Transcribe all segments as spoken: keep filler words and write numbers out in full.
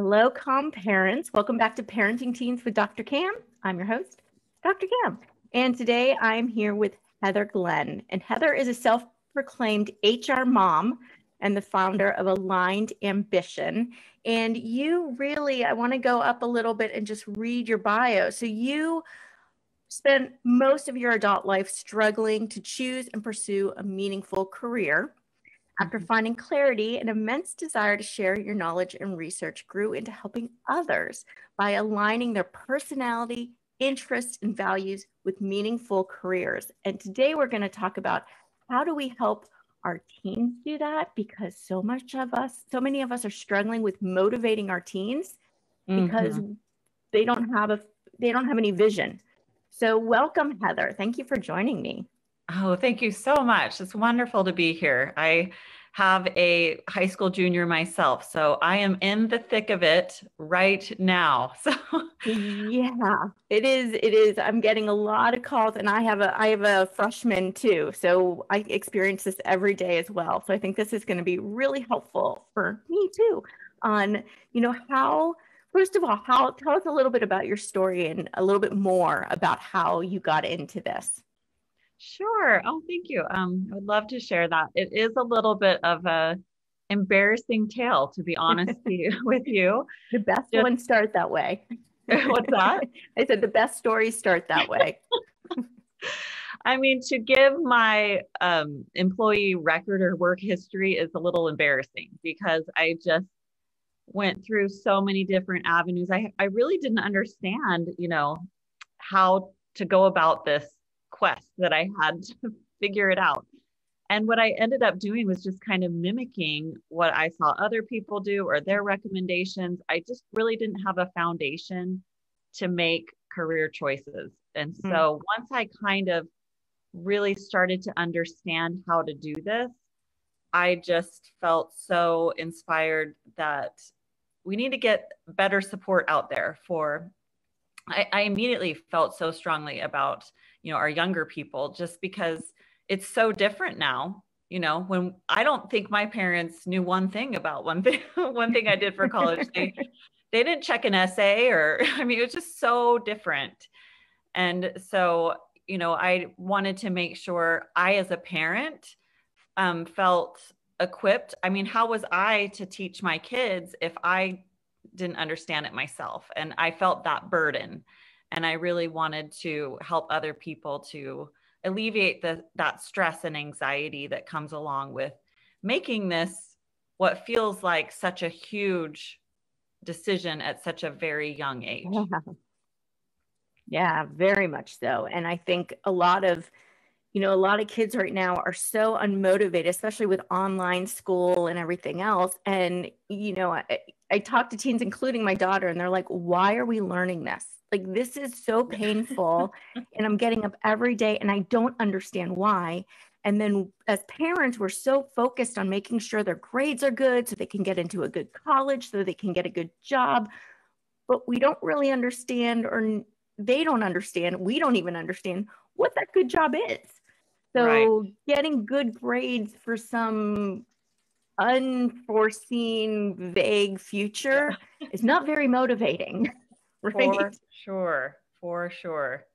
Hello, calm parents. Welcome back to Parenting Teens with Doctor Cam. I'm your host, Doctor Cam. And today I'm here with Heather Glenn. And Heather is a self-proclaimed H R mom and the founder of Aligned Ambition. And you really, I want to go up a little bit and just read your bio. So you spent most of your adult life struggling to choose and pursue a meaningful career. After finding clarity, an immense desire to share your knowledge and research grew into helping others by aligning their personality, interests, and values with meaningful careers. And today we're going to talk about how do we help our teens do that? Because so much of us, so many of us are struggling with motivating our teens because mm-hmm. they don't have a, they don't have any vision. So welcome, Heather. Thank you for joining me. Oh, thank you so much. It's wonderful to be here. I have a high school junior myself, so I am in the thick of it right now. So yeah, it is. It is. I'm getting a lot of calls, and I have a I have a freshman too, so I experience this every day as well. So I think this is going to be really helpful for me too. On you know how first of all, how tell us a little bit about your story and a little bit more about how you got into this. Sure. Oh, thank you. Um, I would love to share that. It is a little bit of an embarrassing tale, to be honest to you, with you. The best Just, ones start that way. What's that? I said the best stories start that way. I mean, to give my um, employee record or work history is a little embarrassing because I just went through so many different avenues. I, I really didn't understand, you know, how to go about this quest that I had to figure it out. And what I ended up doing was just kind of mimicking what I saw other people do or their recommendations. I just really didn't have a foundation to make career choices. And so mm-hmm. once I kind of really started to understand how to do this, I just felt so inspired that we need to get better support out there for, I, I immediately felt so strongly about you know, our younger people, just because it's so different now, you know, when I don't think my parents knew one thing about one thing, one thing I did for college, they, they didn't check an essay or, I mean, it was just so different. And so, you know, I wanted to make sure I, as a parent, um, felt equipped. I mean, how was I to teach my kids if I didn't understand it myself? And I felt that burden. And I really wanted to help other people to alleviate the, that stress and anxiety that comes along with making this what feels like such a huge decision at such a very young age. Yeah, yeah, very much so. And I think a lot of, you know, a lot of kids right now are so unmotivated, especially with online school and everything else. And, you know, I, I talk to teens, including my daughter, and they're like, why are we learning this? Like, this is so painful and I'm getting up every day and I don't understand why. And then as parents, we're so focused on making sure their grades are good so they can get into a good college, so they can get a good job, but we don't really understand, or they don't understand, we don't even understand what that good job is. So right. Getting good grades for some unforeseen, vague future yeah. is not very motivating. Right. For sure. For sure.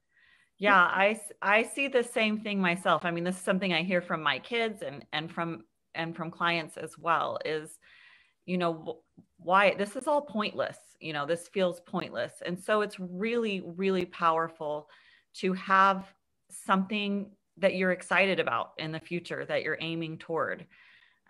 Yeah. I, I see the same thing myself. I mean, this is something I hear from my kids and, and from, and from clients as well is, you know, why this is all pointless, you know, this feels pointless. And so it's really, really powerful to have something that you're excited about in the future that you're aiming toward.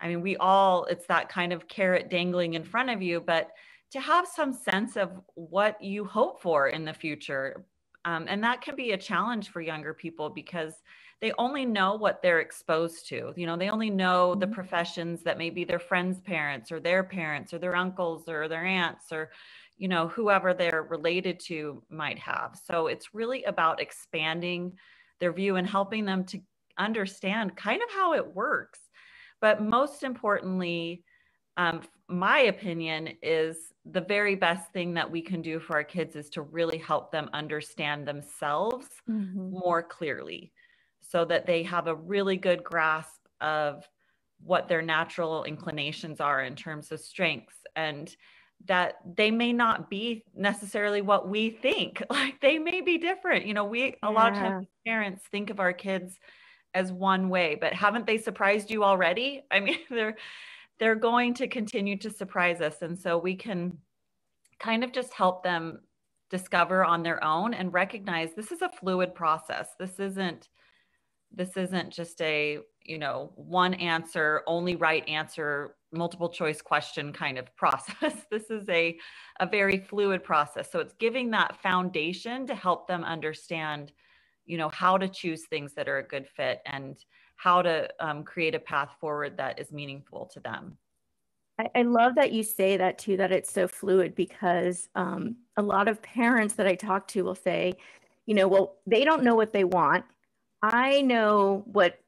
I mean, we all, it's that kind of carrot dangling in front of you, but to have some sense of what you hope for in the future. Um, and that can be a challenge for younger people because they only know what they're exposed to. You know, they only know the professions that maybe their friends' parents or their parents or their uncles or their aunts or, you know, whoever they're related to might have. So it's really about expanding their view and helping them to understand kind of how it works. But most importantly, um, my opinion is the very best thing that we can do for our kids is to really help them understand themselves mm-hmm. more clearly so that they have a really good grasp of what their natural inclinations are in terms of strengths and that they may not be necessarily what we think. Like they may be different. You know, we, a yeah. lot of times parents think of our kids as one way, but haven't they surprised you already? I mean, they're, they're going to continue to surprise us. And so we can kind of just help them discover on their own and recognize this is a fluid process. This isn't, this isn't just a, you know, one answer, only right answer, multiple choice question kind of process. This is a, a very fluid process. So it's giving that foundation to help them understand, you know, how to choose things that are a good fit and how to um, create a path forward that is meaningful to them. I, I love that you say that too, that it's so fluid, because um, a lot of parents that I talk to will say, you know, well, they don't know what they want. I know what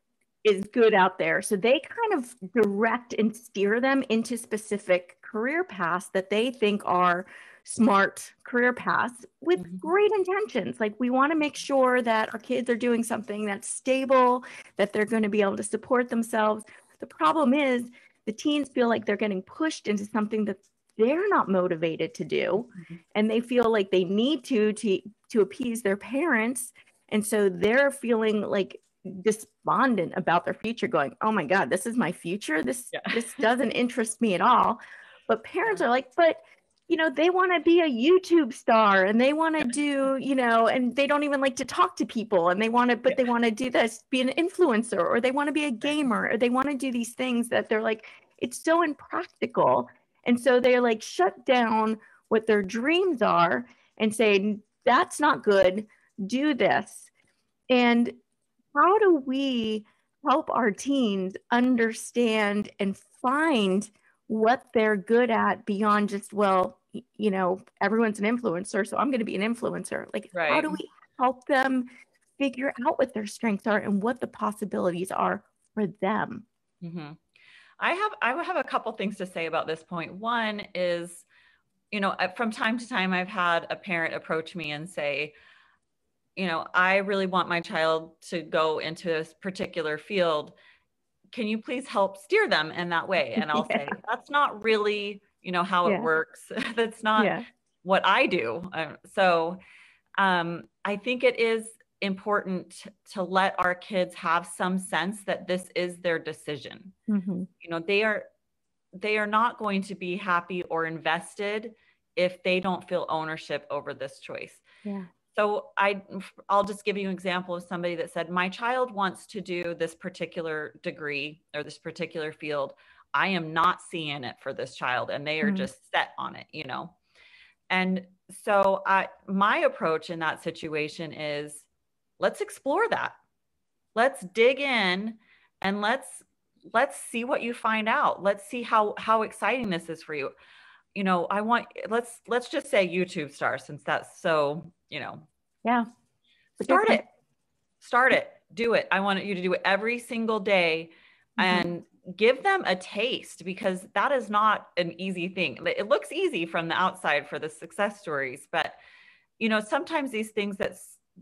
is good out there. So they kind of direct and steer them into specific career paths that they think are smart career paths with mm-hmm. great intentions. Like we want to make sure that our kids are doing something that's stable, that they're going to be able to support themselves. The problem is the teens feel like they're getting pushed into something that they're not motivated to do. Mm-hmm. And they feel like they need to, to, to appease their parents. And so they're feeling like despondent about their future, going, oh my God, this is my future. This, yeah. this doesn't interest me at all. But parents are like, but you know, they want to be a YouTube star and they want to do, you know, and they don't even like to talk to people and they want to, but yeah. they want to do this, be an influencer, or they want to be a gamer, or they want to do these things that they're like, it's so impractical. And so they're like, shut down what their dreams are and say, that's not good. Do this. And how do we help our teens understand and find what they're good at beyond just, well, you know, everyone's an influencer, so I'm going to be an influencer. Like, right. how do we help them figure out what their strengths are and what the possibilities are for them? Mm-hmm. I have, I have a couple things to say about this point. One is, you know, from time to time, I've had a parent approach me and say, you know, I really want my child to go into this particular field. Can you please help steer them in that way? And I'll yeah. say, that's not really, you know, how yeah. it works. That's not yeah. what I do. So um, I think it is important to let our kids have some sense that this is their decision. Mm-hmm. You know, they are, they are not going to be happy or invested if they don't feel ownership over this choice. Yeah. So I, I'll just give you an example of somebody that said, my child wants to do this particular degree or this particular field. I am not seeing it for this child. And they are mm-hmm. just set on it, you know? And so I, my approach in that situation is, let's explore that. Let's dig in and let's, let's see what you find out. Let's see how, how exciting this is for you. You know, I want, let's, let's just say YouTube star, since that's so, you know, yeah, start it, start it, do it. I want you to do it every single day mm-hmm. and give them a taste, because that is not an easy thing. It looks easy from the outside for the success stories, but you know, sometimes these things that,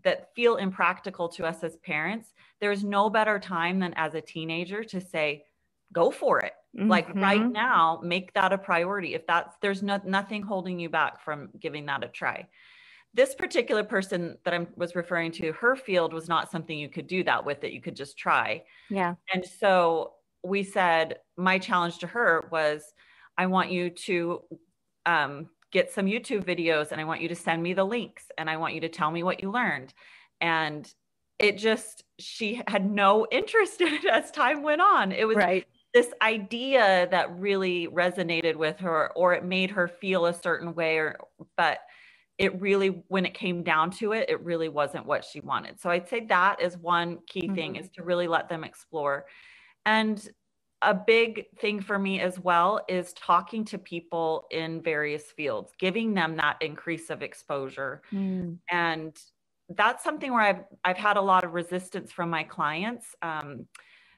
that feel impractical to us as parents, there's no better time than as a teenager to say, go for it. Mm-hmm. Like right now, make that a priority. If that's, there's no, nothing holding you back from giving that a try. This particular person that I was referring to, her field was not something you could do that with, that you could just try. Yeah. And so we said, my challenge to her was, I want you to um, get some YouTube videos and I want you to send me the links and I want you to tell me what you learned. And it just, she had no interest in it as time went on. It was right. this idea that really resonated with her, or it made her feel a certain way, or, but it really, when it came down to it, it really wasn't what she wanted. So I'd say that is one key mm-hmm. thing, is to really let them explore. And a big thing for me as well is talking to people in various fields, giving them that increase of exposure. Mm. And that's something where I've, I've had a lot of resistance from my clients um,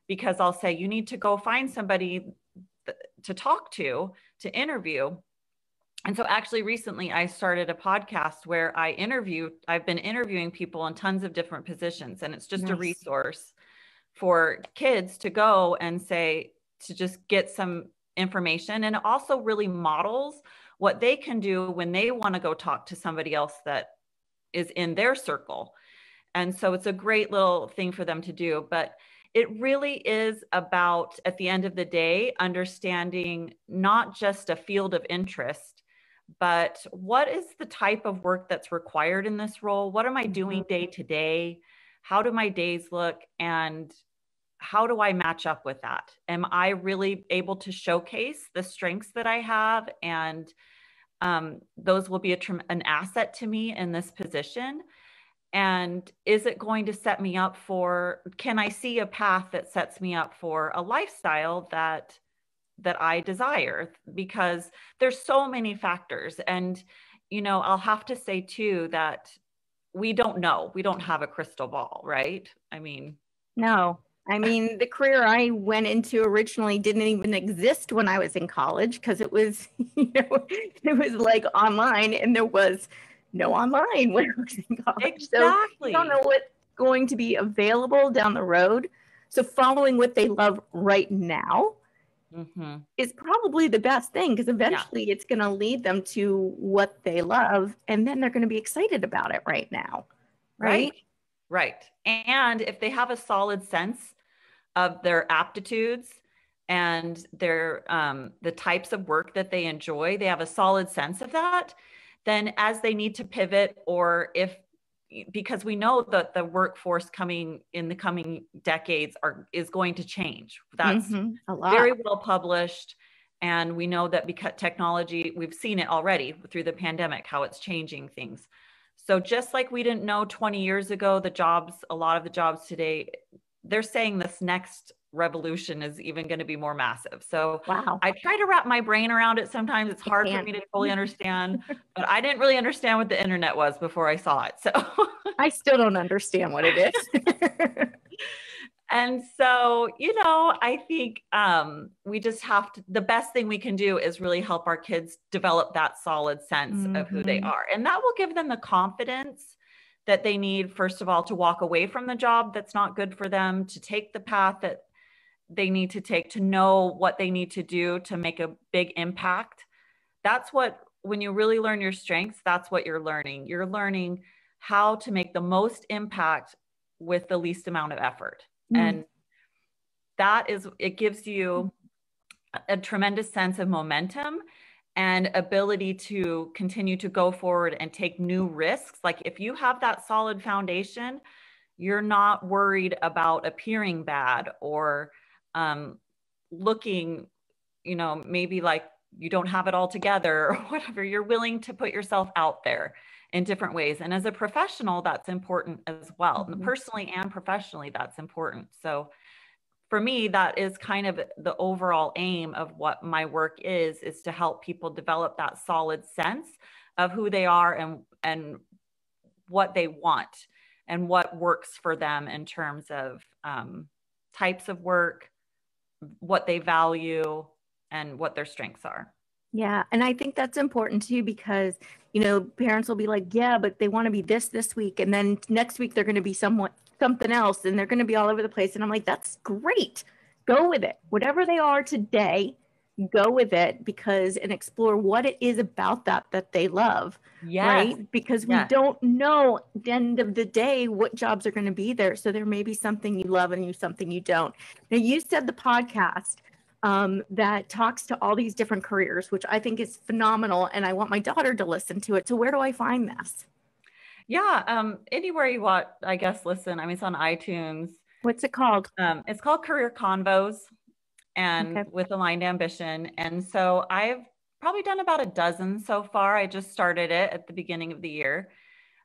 because I'll say, you need to go find somebody th- to talk to, to interview. And so actually recently I started a podcast where I interview, I've been interviewing people in tons of different positions, and it's just nice. A resource for kids to go and say, to just get some information. And it also really models what they can do when they want to go talk to somebody else that is in their circle. And so it's a great little thing for them to do, but it really is about, at the end of the day, understanding not just a field of interest, but what is the type of work that's required in this role? What am I doing day to day? How do my days look? And how do I match up with that? Am I really able to showcase the strengths that I have? And um, those will be a tr- an asset to me in this position. And is it going to set me up for, can I see a path that sets me up for a lifestyle that, that I desire? Because there's so many factors. And, you know, I'll have to say too, that we don't know, we don't have a crystal ball, right? I mean, no, I mean, the career I went into originally didn't even exist when I was in college, because it was, you know, it was like online and there was no online when I was in college. Exactly. So you don't know what's going to be available down the road. So following what they love right now mm-hmm. is probably the best thing, because eventually yeah. it's going to lead them to what they love, and then they're going to be excited about it right now. Right? Right. Right. And if they have a solid sense of their aptitudes and their um, the types of work that they enjoy, they have a solid sense of that, then as they need to pivot, or if, because we know that the workforce coming in the coming decades are, is going to change. That's mm-hmm. very well published. And we know that because technology, we've seen it already through the pandemic, how it's changing things. So just like we didn't know twenty years ago, the jobs, a lot of the jobs today, they're saying this next revolution is even going to be more massive. So wow. I try to wrap my brain around it. Sometimes it's hard for me to fully understand, but I didn't really understand what the internet was before I saw it. So I still don't understand what it is. And so, you know, I think um, we just have to, the best thing we can do is really help our kids develop that solid sense mm-hmm. of who they are. And that will give them the confidence that they need, first of all, to walk away from the job that's not good for them, to take the path that they need to take, to know what they need to do to make a big impact. That's what, when you really learn your strengths, that's what you're learning. You're learning how to make the most impact with the least amount of effort. Mm-hmm. And that is, it gives you a tremendous sense of momentum and ability to continue to go forward and take new risks. Like if you have that solid foundation, you're not worried about appearing bad or Um, looking, you know, maybe like you don't have it all together or whatever. You're willing to put yourself out there in different ways. And as a professional, that's important as well. Mm-hmm. Personally and professionally, that's important. So for me, that is kind of the overall aim of what my work is, is to help people develop that solid sense of who they are and, and what they want and what works for them in terms of um, types of work, what they value, and what their strengths are. Yeah. And I think that's important too, because, you know, parents will be like, yeah, but they want to be this this week. And then next week, they're going to be somewhat something else. And they're going to be all over the place. And I'm like, that's great. Go with it. Whatever they are today, go with it, because, and explore what it is about that, that they love. Yes. Right. Because we yes. don't know at the end of the day what jobs are going to be there. So there may be something you love and you something you don't. Now you said the podcast um, that talks to all these different careers, which I think is phenomenal. And I want my daughter to listen to it. So where do I find this? Yeah. Um, anywhere you want, I guess, listen, I mean, it's on iTunes. What's it called? Um, it's called Career Convos. And okay. with Aligned Ambition. And so I've probably done about a dozen so far. I just started it at the beginning of the year.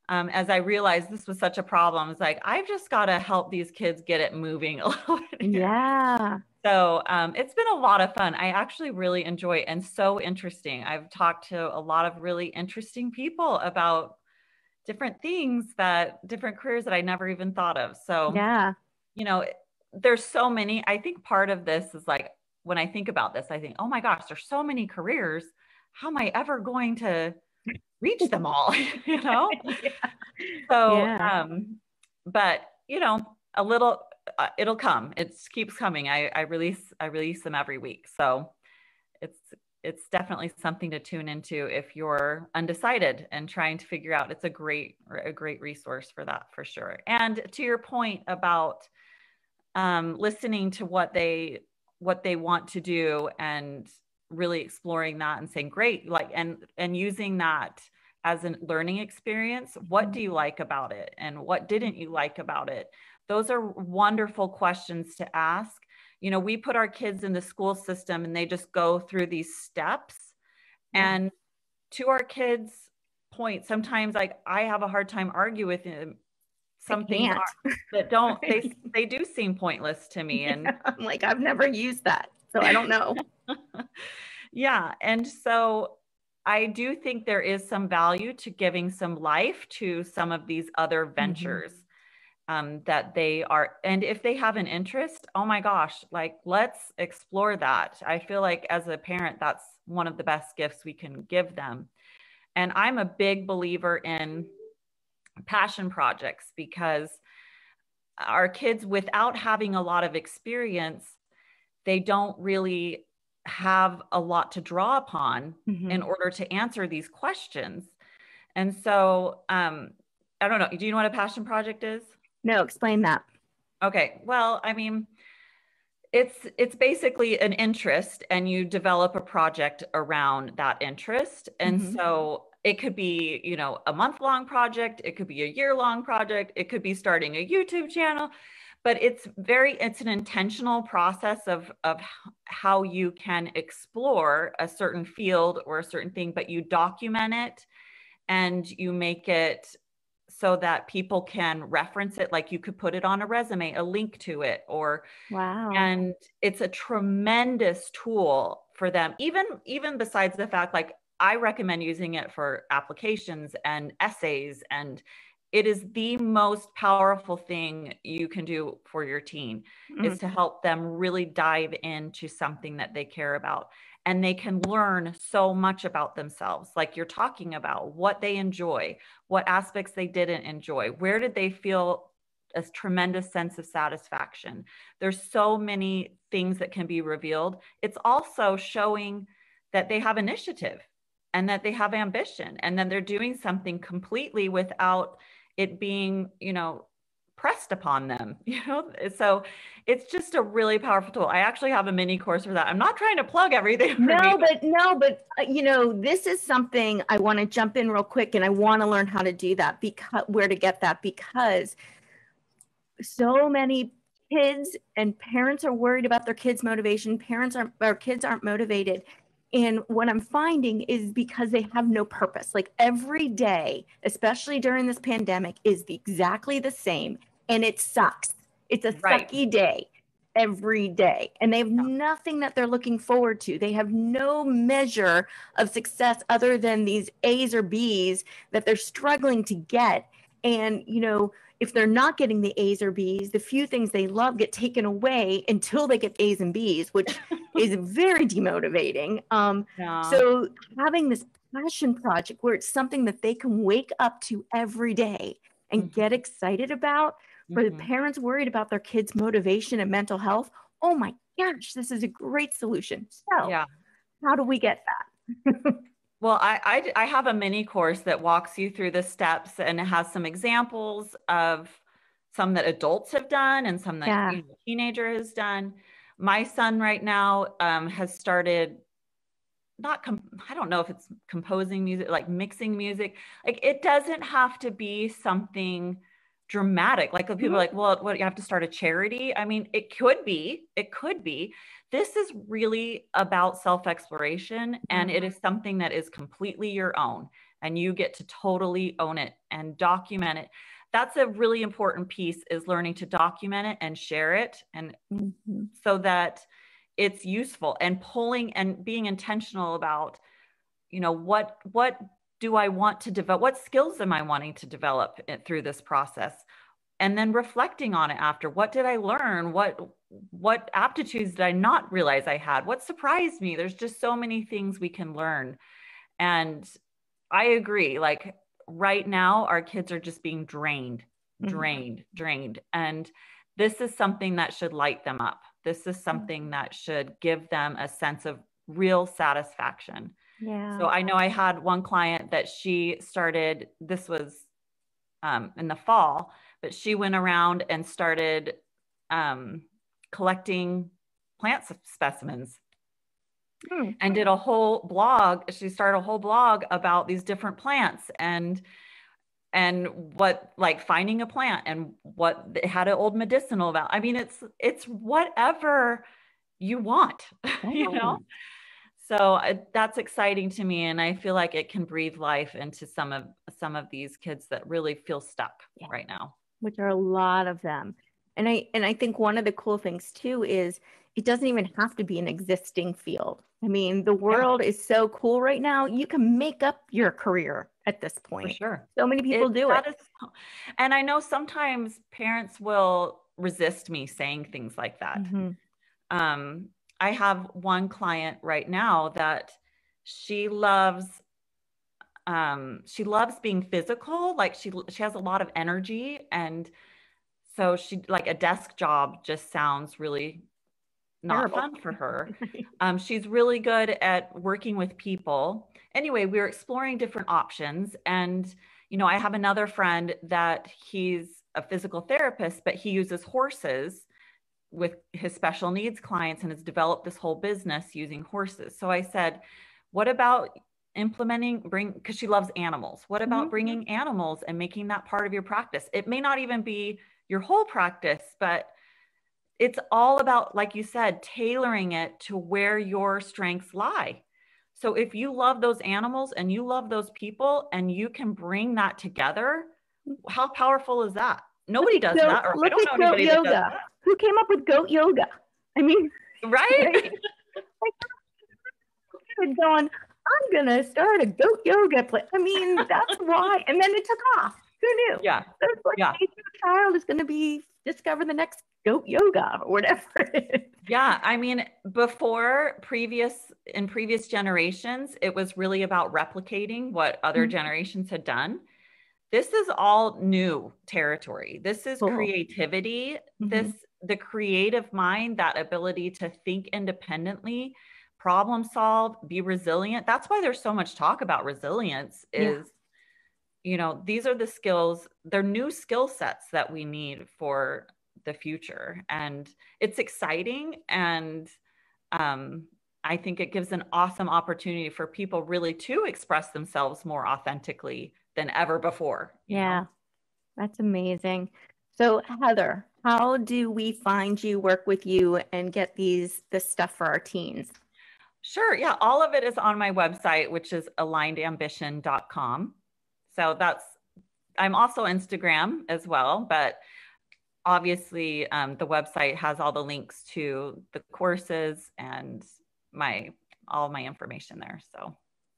Um, as I realized this was such a problem, it's like, I've just got to help these kids get it moving a little bit. Yeah. So um, it's been a lot of fun. I actually really enjoy it, and so interesting. I've talked to a lot of really interesting people about different things that different careers that I never even thought of. So, yeah, you know, there's so many. I think part of this is like, when I think about this, I think, oh my gosh, there's so many careers. How am I ever going to reach them all? You know? Yeah. So, yeah. um, but you know, a little, uh, it'll come, it keeps coming. I, I release, I release them every week. So it's it's definitely something to tune into if you're undecided and trying to figure out. It's a great, a great resource for that, for sure. And to your point about um, listening to what they, what they want to do and really exploring that and saying, great, like, and, and using that as a learning experience. What do you like about it? And what didn't you like about it? Those are wonderful questions to ask. You know, we put our kids in the school system and they just go through these steps. Yeah. And to our kids' point, sometimes like I have a hard time arguing with them. Some things that don't, they, they do seem pointless to me. And yeah, I'm like, I've never used that, so I don't know. Yeah. And so I do think there is some value to giving some life to some of these other ventures. Mm-hmm. Um, that they are. And if they have an interest, oh my gosh, like let's explore that. I feel like as a parent, that's one of the best gifts we can give them. And I'm a big believer in passion projects, because our kids, without having a lot of experience, they don't really have a lot to draw upon mm-hmm. in order to answer these questions. And so um, I don't know, do you know what a passion project is? No, explain that. Okay. Well, I mean, it's, it's basically an interest and you develop a project around that interest. And mm-hmm. so it could be, you know, a month long project. It could be a year long project. It could be starting a YouTube channel, but it's very, it's an intentional process of, of how you can explore a certain field or a certain thing, but you document it and you make it so that people can reference it. Like you could put it on a resume, a link to it, or, wow. And it's a tremendous tool for them. Even, even besides the fact, like I recommend using it for applications and essays, and it is the most powerful thing you can do for your teen mm-hmm. is to help them really dive into something that they care about. And they can learn so much about themselves, like you're talking about, what they enjoy, what aspects they didn't enjoy, where did they feel a tremendous sense of satisfaction. There's so many things that can be revealed. It's also showing that they have initiative and that they have ambition, and then they're doing something completely without it being, you know, pressed upon them, you know? So it's just a really powerful tool. I actually have a mini course for that. I'm not trying to plug everything. For no, me, but, but no, but uh, you know, this is something I want to jump in real quick, and I want to learn how to do that, because where to get that, because so many kids and parents are worried about their kids' motivation. Parents aren't, our kids aren't motivated. And what I'm finding is because they have no purpose, like every day, especially during this pandemic, is the, exactly the same. And it sucks. It's a right. sucky day every day. And they have yeah. nothing that they're looking forward to. They have no measure of success other than these A's or B's that they're struggling to get. And, you know, if they're not getting the A's or B's, the few things they love get taken away until they get A's and B's, which is very demotivating. Um, yeah. So having this passion project where it's something that they can wake up to every day and mm-hmm. get excited about, for mm-hmm. the parents worried about their kids' motivation and mental health, oh my gosh, this is a great solution. So yeah. how do we get that? Well, I, I, I have a mini course that walks you through the steps, and it has some examples of some that adults have done and some that yeah. a teenager has done. My son right now um, has started not, I don't know if it's composing music, like mixing music. Like it doesn't have to be something dramatic. Like people are like, well, what, you have to start a charity? I mean, it could be, it could be. This is really about self-exploration, and it is something that is completely your own, and you get to totally own it and document it. That's a really important piece, is learning to document it and share it, and mm-hmm. so that it's useful, and pulling and being intentional about, you know, what, what, do I want to develop? What skills am I wanting to develop it through this process? And then reflecting on it after. What did I learn? What, what aptitudes did I not realize I had? What surprised me? There's just so many things we can learn. And I agree. Like right now, our kids are just being drained, drained, mm-hmm. drained. And this is something that should light them up. This is something that should give them a sense of real satisfaction. Yeah. So I know I had one client that she started, this was um, in the fall, but she went around and started um, collecting plant specimens hmm. and did a whole blog. She started a whole blog about these different plants and and what, like finding a plant and what it had an old medicinal value. I mean, it's, it's whatever you want, oh. you know? So uh, that's exciting to me. And I feel like it can breathe life into some of, some of these kids that really feel stuck yeah. right now. Which are a lot of them. And I, and I think one of the cool things too, is it doesn't even have to be an existing field. I mean, the world yeah. is so cool right now. You can make up your career at this point. For sure. So many people it, do it. Is, and I know sometimes parents will resist me saying things like that. Mm-hmm. Um, I have one client right now that she loves, um, she loves being physical. Like she, she has a lot of energy. And so she, like a desk job just sounds really not Terrible. fun for her. Um, she's really good at working with people. Anyway, we were exploring different options. And, you know, I have another friend that he's a physical therapist, but he uses horses with his special needs clients and has developed this whole business using horses. So I said, what about implementing bring, because she loves animals. What about mm-hmm. bringing animals and making that part of your practice? It may not even be your whole practice, but it's all about, like you said, tailoring it to where your strengths lie. So if you love those animals and you love those people and you can bring that together, how powerful is that? Nobody does goat, that. Or look I don't at know goat yoga. That does that. Who came up with goat yoga? I mean, right? Going, I'm going to start a goat yoga place. I mean, that's why. And then it took off. Who knew? Yeah. So it's like yeah. your child is going to be discover the next goat yoga or whatever it is. Yeah. I mean, before previous in previous generations, it was really about replicating what other mm-hmm. generations had done. This is all new territory. This is cool. creativity. Mm-hmm. This, the creative mind, that ability to think independently, problem solve, be resilient. That's why there's so much talk about resilience is, yeah. you know, these are the skills, they're new skill sets that we need for the future. And it's exciting. And um, I think it gives an awesome opportunity for people really to express themselves more authentically than ever before. Yeah, know? That's amazing. So Heather, how do we find you, work with you, and get these this stuff for our teens? Sure. Yeah, all of it is on my website, which is aligned ambition dot com. So that's, I'm also Instagram as well, but obviously um, the website has all the links to the courses and my, all my information there. So.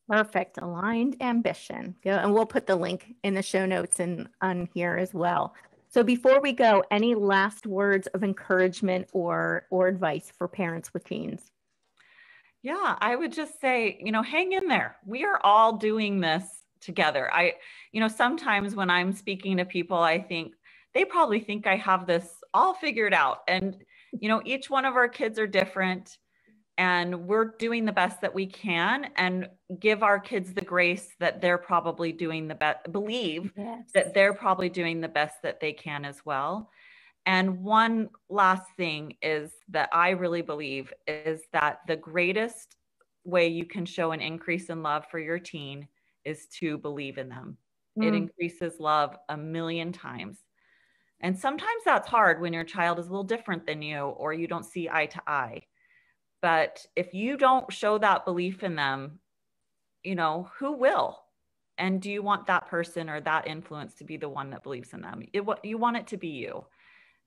Perfect. Aligned Ambition. Yeah, and we'll put the link in the show notes and on here as well. So before we go, any last words of encouragement or, or advice for parents with teens? Yeah, I would just say, you know, hang in there. We are all doing this together. I, you know, sometimes when I'm speaking to people, I think they probably think I have this all figured out. And, you know, each one of our kids are different. And we're doing the best that we can and give our kids the grace that they're probably doing the best, believe yes. that they're probably doing the best that they can as well. And one last thing is that I really believe is that the greatest way you can show an increase in love for your teen is to believe in them. Mm. It increases love a million times. And sometimes that's hard when your child is a little different than you or you don't see eye to eye. But if you don't show that belief in them, you know, who will? And do you want that person or that influence to be the one that believes in them? It, you want it to be you.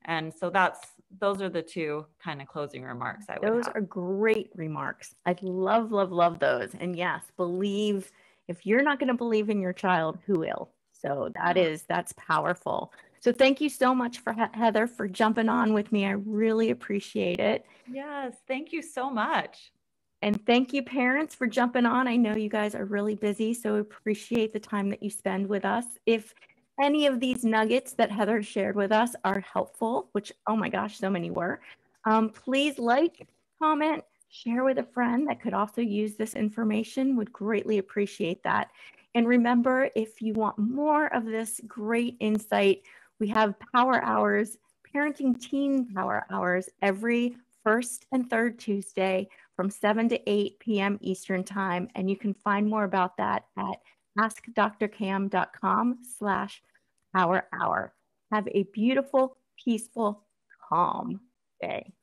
And so that's, those are the two kind of closing remarks I would have. Those are great remarks. I love, love, love those. And yes, believe, if you're not going to believe in your child, who will? So that is, that's powerful. So thank you so much for Heather for jumping on with me. I really appreciate it. Yes. Thank you so much. And thank you parents for jumping on. I know you guys are really busy, so appreciate the time that you spend with us. If any of these nuggets that Heather shared with us are helpful, which, oh my gosh, so many were, um, please like, comment, share with a friend that could also use this information. Would greatly appreciate that. And remember, if you want more of this great insight, we have power hours, parenting teen power hours, every first and third Tuesday from seven to eight p m Eastern time. And you can find more about that at ask d r cam dot com slash power hour. Have a beautiful, peaceful, calm day.